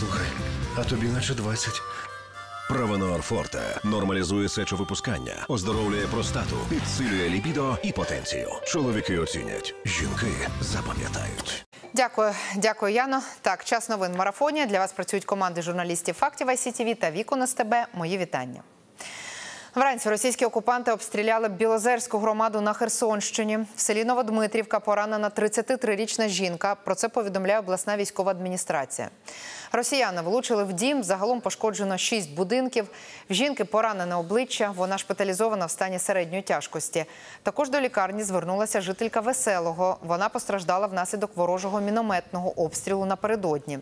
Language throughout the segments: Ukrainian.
Слухай, а тобі наче 20. Правонорфорте нормалізує сечовипускання, оздоровлює простату, підсилює лібідо і потенцію. Чоловіки оцінять, жінки запам'ятають. Дякую, Яно. Так, час новин марафоні. Для вас працюють команди журналістів «Фактів ICTV» та «Вікон СТБ». Мої вітання. Вранці російські окупанти обстріляли Білозерську громаду на Херсонщині. В селі Новодмитрівка поранена 33-річна жінка. Про це повідомляє обласна військова адміністрація. Росіяни влучили в дім. Загалом пошкоджено 6 будинків. В жінки поранене обличчя. Вона шпиталізована в стані середньої тяжкості. Також до лікарні звернулася жителька Веселого. Вона постраждала внаслідок ворожого мінометного обстрілу напередодні.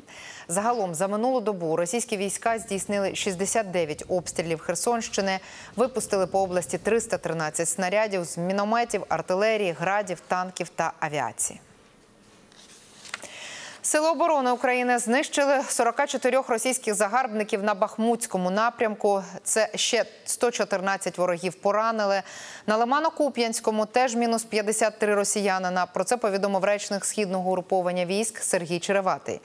Загалом за минулу добу російські війська здійснили 69 обстрілів Херсонщини. Випустили по області 313 снарядів з мінометів, артилерії, градів, танків та авіації. Сили оборони України знищили 44 російських загарбників на Бахмутському напрямку. Це ще 114 ворогів поранили. На Лимано-Куп'янському теж мінус 53 росіянина. Про це повідомив речник Східного угруповання військ Сергій Череватий.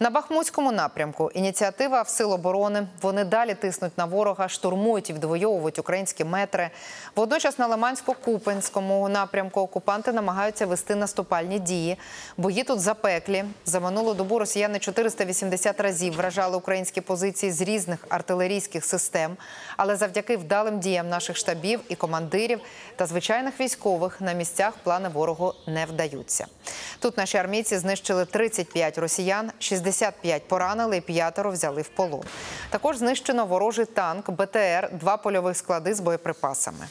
На Бахмутському напрямку ініціатива в Сил оборони. Вони далі тиснуть на ворога, штурмують і відвоюють українські метри. Водночас на Лимансько-Куп'янському напрямку окупанти намагаються вести наступальні дії. Бої тут запеклі. За минулу добу росіяни 480 разів вражали українські позиції з різних артилерійських систем. Але завдяки вдалим діям наших штабів і командирів та звичайних військових на місцях плани ворогу не вдаються. Тут наші армійці знищили 35 росіян, 65 поранили і 5 взяли в полон. Також знищено ворожий танк, БТР, 2 польових склади з боєприпасами.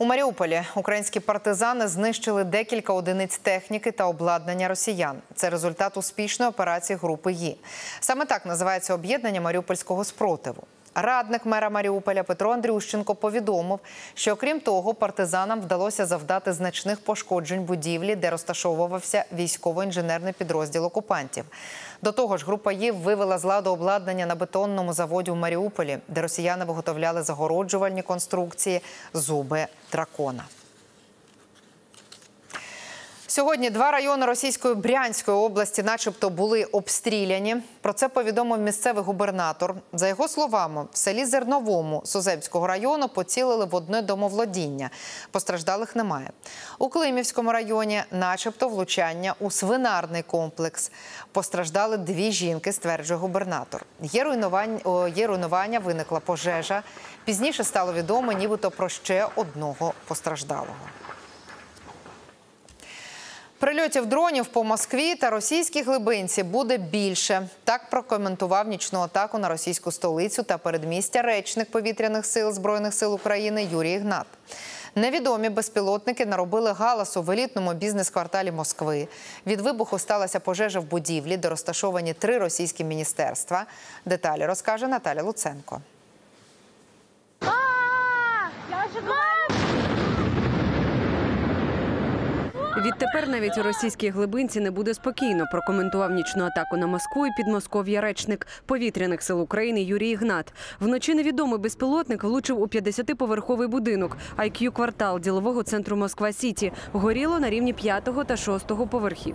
У Маріуполі українські партизани знищили декілька одиниць техніки та обладнання росіян. Це результат успішної операції групи «Ї». Саме так називається об'єднання маріупольського спротиву. Радник мера Маріуполя Петро Андрющенко повідомив, що окрім того, партизанам вдалося завдати значних пошкоджень будівлі, де розташовувався військово-інженерний підрозділ окупантів. До того ж, група «Ї» вивела з ладу обладнання на бетонному заводі в Маріуполі, де росіяни виготовляли загороджувальні конструкції «Зуби дракона». Сьогодні 2 райони російської Брянської області начебто були обстріляні. Про це повідомив місцевий губернатор. За його словами, в селі Зерновому Суземського району поцілили в одне домоволодіння. Постраждалих немає. У Климівському районі начебто влучання у свинарний комплекс. Постраждали 2 жінки, стверджує губернатор. Є руйнування, виникла пожежа. Пізніше стало відомо нібито про ще одного постраждалого. Прильотів дронів по Москві та російській глибинці буде більше. Так прокоментував нічну атаку на російську столицю та передмістя речник Повітряних сил Збройних сил України Юрій Ігнат. Невідомі безпілотники наробили галасу в елітному бізнес-кварталі Москви. Від вибуху сталася пожежа в будівлі, де розташовані 3 російські міністерства. Деталі розкаже Наталя Луценко. Відтепер навіть у російській глибинці не буде спокійно, прокоментував нічну атаку на Москву і Підмосков'я речник Повітряних сил України Юрій Ігнат. Вночі невідомий безпілотник влучив у 50-поверховий будинок IQ-квартал ділового центру Москва-Сіті. Горіло на рівні 5-го та 6-го поверхів.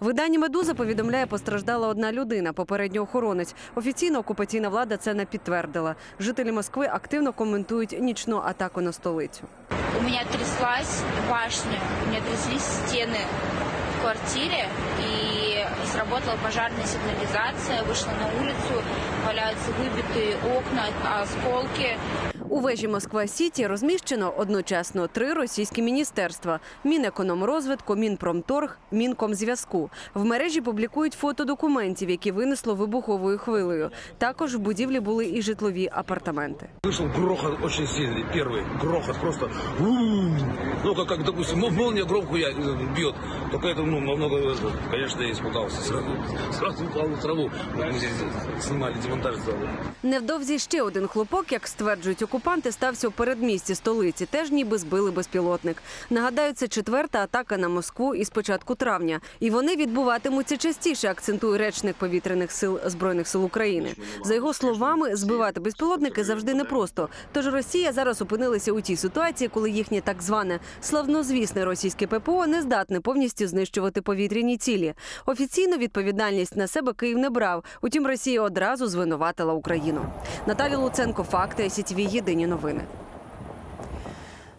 Видання «Медуза» повідомляє, постраждала одна людина, попередньо охоронець. Офіційно окупаційна влада це не підтвердила. Жителі Москви активно коментують нічну атаку на столицю. У мене тряслась башня, у мене тряслись стіни в квартирі, і сработала пожежна сигналізація, вийшла на вулицю, валяються вибиті окна, осколки. У вежі Москва-Сіті розміщено одночасно 3 російські міністерства – Мінекономрозвитку, Мінпромторг, Мінкомзв'язку. В мережі публікують фото документів, які винесло вибуховою хвилею. Також в будівлі були і житлові апартаменти. Вийшов грохот дуже сильний, перший грохот, просто ну, як, допустим, молнія громко б'є, тільки це, ну, намного, звісно, я спугався, зразу впав на траву, ми тут знімали демонтаж зали. Невдовзі ще один хлопок, як стверджують окупанти, окупанти стався у передмісті столиці, теж ніби збили безпілотник. Нагадаю, це 4-та атака на Москву із початку травня. І вони відбуватимуться частіше, акцентує речник Повітряних сил Збройних сил України. За його словами, збивати безпілотники завжди непросто. Тож Росія зараз опинилася у тій ситуації, коли їхнє так зване славнозвісне російське ППО не здатне повністю знищувати повітряні цілі. Офіційно відповідальність на себе Київ не брав. Утім, Росія одразу звинуватила Україну. Наталя Луценко, Факти ICTV, єдині новини.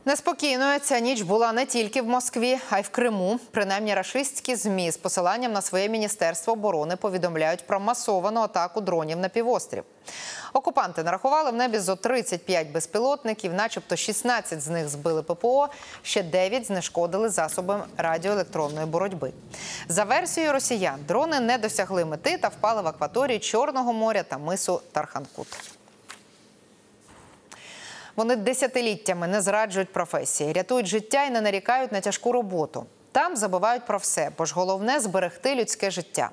Неспокійною ця ніч була не тільки в Москві, а й в Криму. Принаймні, рашистські ЗМІ з посиланням на своє Міністерство оборони повідомляють про масовану атаку дронів на півострів. Окупанти нарахували в небі зо 35 безпілотників, начебто 16 з них збили ППО, ще 9 знешкодили засобами радіоелектронної боротьби. За версією росіян, дрони не досягли мети та впали в акваторії Чорного моря та мису Тарханкут. Вони десятиліттями не зраджують професії, рятують життя і не нарікають на тяжку роботу. Там забувають про все, бо ж головне – зберегти людське життя.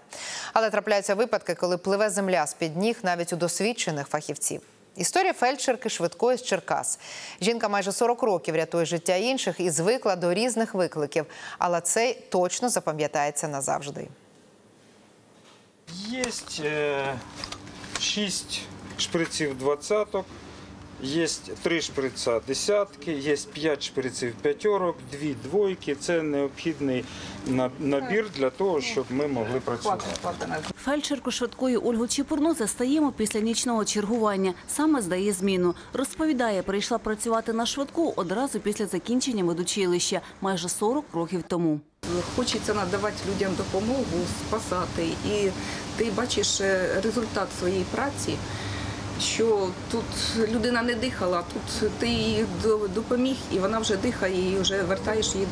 Але трапляються випадки, коли пливе земля з-під ніг навіть у досвідчених фахівців. Історія фельдшерки швидкої з Черкас. Жінка майже 40 років рятує життя інших і звикла до різних викликів. Але цей точно запам'ятається назавжди. Є 6 шприців 20-ок. Є 3 шприца десятки, є 5 шприців п'ятьорок, 2 двойки. Це необхідний набір для того, щоб ми могли працювати. Фельдшерку швидкої Ольгу Чіпурну застаємо після нічного чергування. Саме здає зміну. Розповідає, прийшла працювати на швидку одразу після закінчення медучилища, майже 40 років тому. Хочеться надавати людям допомогу, спасати. І ти бачиш результат своєї праці. Що тут людина не дихала, тут ти їй допоміг, і вона вже дихає, і вже вертаєш її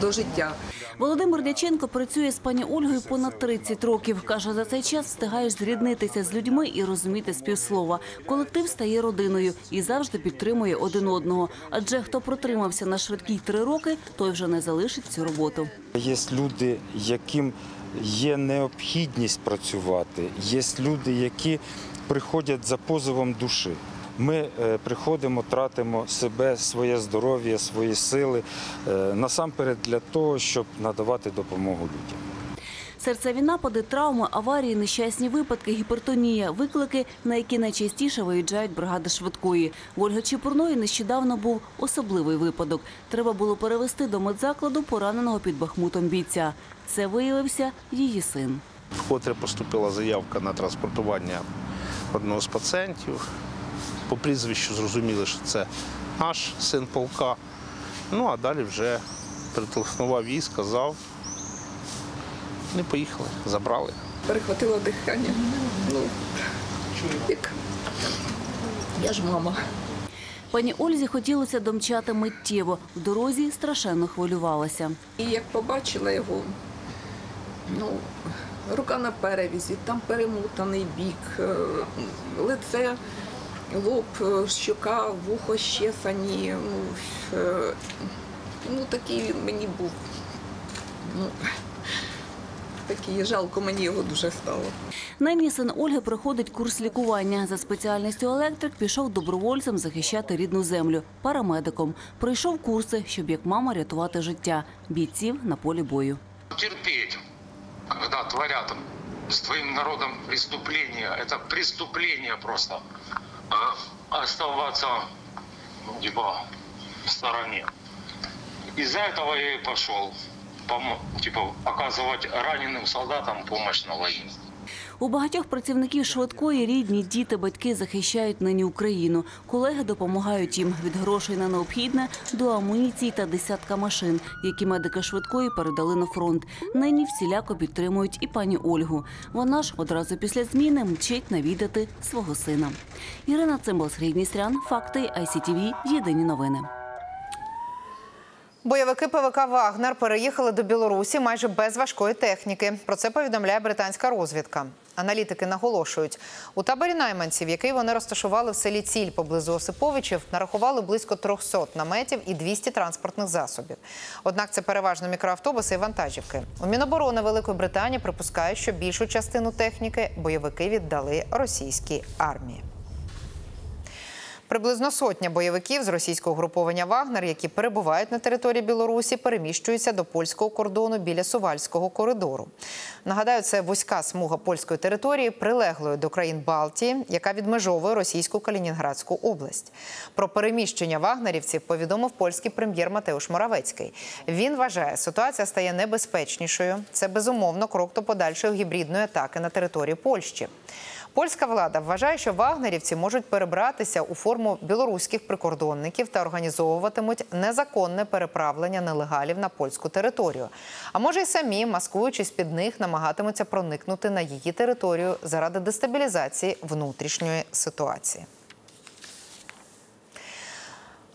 до життя. Володимир Дяченко працює з пані Ольгою понад 30 років. Каже, за цей час встигаєш зріднитися з людьми і розуміти співслова. Колектив стає родиною і завжди підтримує один одного. Адже хто протримався на швидкій 3 роки, той вже не залишить цю роботу. Є люди, яким є необхідність працювати, є люди, які приходять за позовом душі. Ми приходимо, тратимо себе, своє здоров'я, свої сили, насамперед для того, щоб надавати допомогу людям. Серцеві напади, травми, аварії, нещасні випадки, гіпертонія – виклики, на які найчастіше виїжджають бригади швидкої. В Ольги Чіпурної нещодавно був особливий випадок. Треба було перевезти до медзакладу пораненого під Бахмутом бійця. Це виявився її син. Вкотре поступила заявка на транспортування одного з пацієнтів. По прізвищу зрозуміли, що це наш син полка. Ну, а далі вже перетелефонував їй, сказав. Не поїхали, забрали. Перехватило дихання. Ну, чоловік. Я ж мама. Пані Ользі хотілося домчати миттєво. В дорозі страшенно хвилювалася. І як побачила його, ну, рука на перевізі, там перемотаний бік, лице, лоб, щока, вухо щесані. Ну, такий він мені був. Ну, такі, жалко, мені його дуже стало. Нині син Ольги проходить курс лікування. За спеціальністю електрик пішов добровольцем захищати рідну землю – парамедиком. Пройшов курси, щоб як мама рятувати життя бійців на полі бою. Терпіть, коли творять з твоїм народом преступлення. Це преступлення просто. Оставатися в стороні. Із-за цього я і пішов. Оказувати раненим солдатам допомогу на війні. У багатьох працівників швидкої рідні, діти, батьки захищають нині Україну. Колеги допомагають їм від грошей на необхідне до амуніції та десятка машин, які медики швидкої передали на фронт. Нині всіляко підтримують і пані Ольгу. Вона ж одразу після зміни мчить навідати свого сина. Ірина Цимбал, Сергій Дністрян, Факти ICTV, єдині новини. Бойовики ПВК «Вагнер» переїхали до Білорусі майже без важкої техніки. Про це повідомляє британська розвідка. Аналітики наголошують, у таборі найманців, який вони розташували в селі Ціль поблизу Осиповичів, нарахували близько 300 наметів і 200 транспортних засобів. Однак це переважно мікроавтобуси і вантажівки. У Міноборони Великої Британії припускають, що більшу частину техніки бойовики віддали російській армії. Приблизно сотня бойовиків з російського угруповання «Вагнер», які перебувають на території Білорусі, переміщуються до польського кордону біля Сувальського коридору. Нагадаю, це вузька смуга польської території, прилеглої до країн Балтії, яка відмежовує російську Калінінградську область. Про переміщення вагнерівців повідомив польський прем'єр Матеуш Моравецький. Він вважає, ситуація стає небезпечнішою. Це, безумовно, крок до подальшої гібридної атаки на території Польщі. Польська влада вважає, що вагнерівці можуть перебратися у форму білоруських прикордонників та організовуватимуть незаконне переправлення нелегалів на польську територію. А може й самі, маскуючись під них, намагатимуться проникнути на її територію заради дестабілізації внутрішньої ситуації.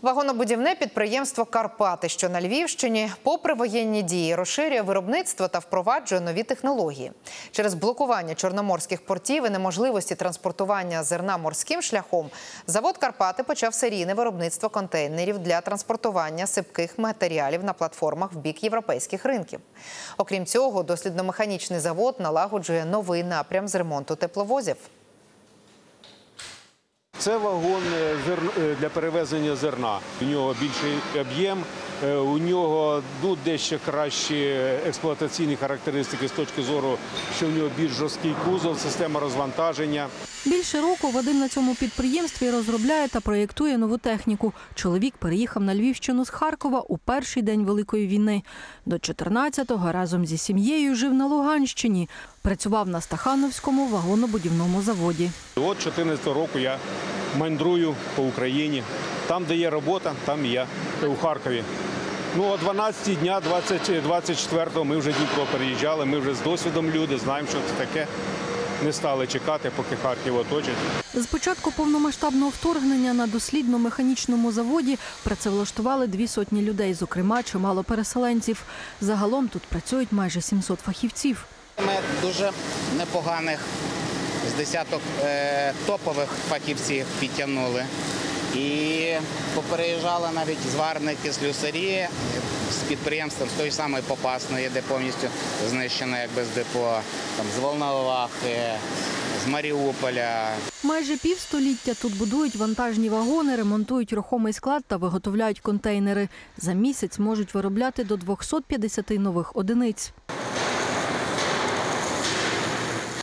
Вагонобудівне підприємство «Карпати», що на Львівщині, попри воєнні дії, розширює виробництво та впроваджує нові технології. Через блокування чорноморських портів і неможливості транспортування зерна морським шляхом, завод «Карпати» почав серійне виробництво контейнерів для транспортування сипких матеріалів на платформах в бік європейських ринків. Окрім цього, дослідно-механічний завод налагоджує новий напрям з ремонту тепловозів. Це вагон для перевезення зерна. У нього більший об'єм, у нього дещо кращі експлуатаційні характеристики з точки зору, що в нього більш жорсткий кузов, система розвантаження. Більше року Вадим на цьому підприємстві розробляє та проєктує нову техніку. Чоловік переїхав на Львівщину з Харкова у перший день Великої війни. До 14-го разом зі сім'єю жив на Луганщині. Працював на Стахановському вагонобудівному заводі. От 14 року я мандрую по Україні. Там, де є робота, там і я, у Харкові. Ну, о 12-й дня 24-го ми вже Дніпро переїжджали, ми вже з досвідом люди, знаємо, що це таке. Не стали чекати, поки Харків оточить. З початку повномасштабного вторгнення на дослідно-механічному заводі працевлаштували 200 людей, зокрема чимало переселенців. Загалом тут працюють майже 700 фахівців. Ми дуже непоганих з десяток топових фахівців підтягнули. І попереїжджали навіть зварники, слюсарі з підприємством, з той самої Попасної, де повністю знищено з депо, з Волновахи, з Маріуполя. Майже півстоліття тут будують вантажні вагони, ремонтують рухомий склад та виготовляють контейнери. За місяць можуть виробляти до 250 нових одиниць.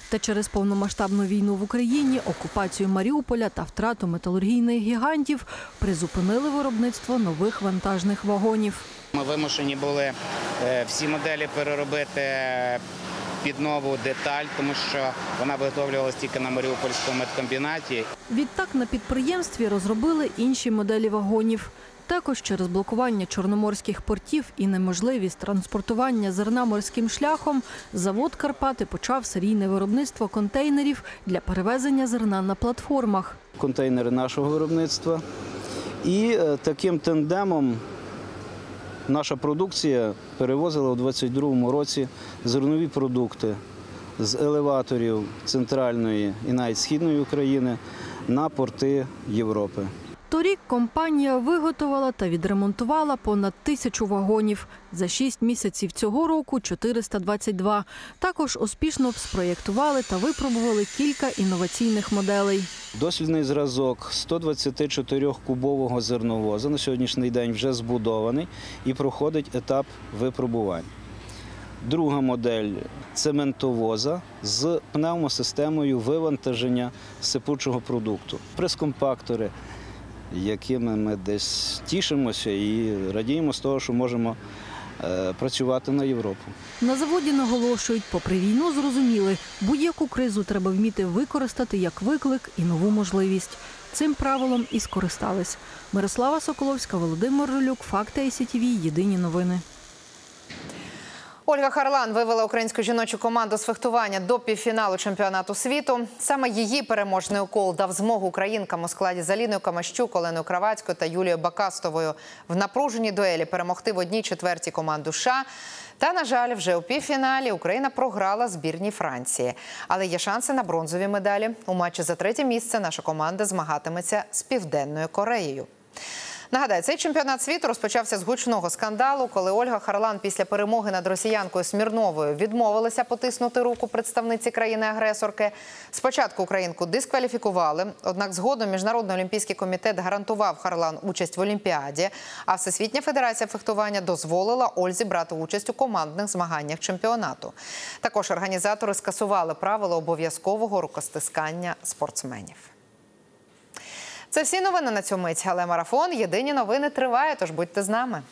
Та через повномасштабну війну в Україні, окупацію Маріуполя та втрату металургійних гігантів призупинили виробництво нових вантажних вагонів. Ми вимушені були всі моделі переробити під нову деталь, тому що вона виготовлювалася тільки на Маріупольському медкомбінаті. Відтак на підприємстві розробили інші моделі вагонів. Також через блокування чорноморських портів і неможливість транспортування зерна морським шляхом завод «Карпати» почав серійне виробництво контейнерів для перевезення зерна на платформах. Контейнери нашого виробництва. І таким тандемом наша продукція перевозила у 2022 році зернові продукти з елеваторів Центральної і навіть Східної України на порти Європи. Торік компанія виготовила та відремонтувала понад 1000 вагонів. За 6 місяців цього року – 422. Також успішно спроєктували та випробували кілька інноваційних моделей. Дослідний зразок 124-кубового зерновоза на сьогоднішній день вже збудований і проходить етап випробувань. Друга модель – цементовоза з пневмосистемою вивантаження сипучого продукту. Прес-компактори, якими ми десь тішимося і радіємо з того, що можемо працювати на Європу. На заводі наголошують, попри війну зрозуміли, будь-яку кризу треба вміти використати як виклик і нову можливість. Цим правилом і скористались. Мирослава Соколовська, Володимир Рулюк, Факти ICTV, Єдині новини. Ольга Харлан вивела українську жіночу команду з фехтування до півфіналу чемпіонату світу. Саме її переможний укол дав змогу українкам у складі з Аліною Камащук, Оленою Кравацькою та Юлією Бакастовою в напруженій дуелі перемогти в 1/4 команду США. Та, на жаль, вже у півфіналі Україна програла збірній Франції. Але є шанси на бронзові медалі. У матчі за 3-е місце наша команда змагатиметься з Південною Кореєю. Нагадаю, цей чемпіонат світу розпочався з гучного скандалу, коли Ольга Харлан після перемоги над росіянкою Смірновою відмовилася потиснути руку представниці країни-агресорки. Спочатку українку дискваліфікували, однак згодом Міжнародний олімпійський комітет гарантував Харлан участь в Олімпіаді, а Всесвітня федерація фехтування дозволила Ользі брати участь у командних змаганнях чемпіонату. Також організатори скасували правило обов'язкового рукостискання спортсменів. Це всі новини на цю мить, але марафон «Єдині новини» триває, тож будьте з нами.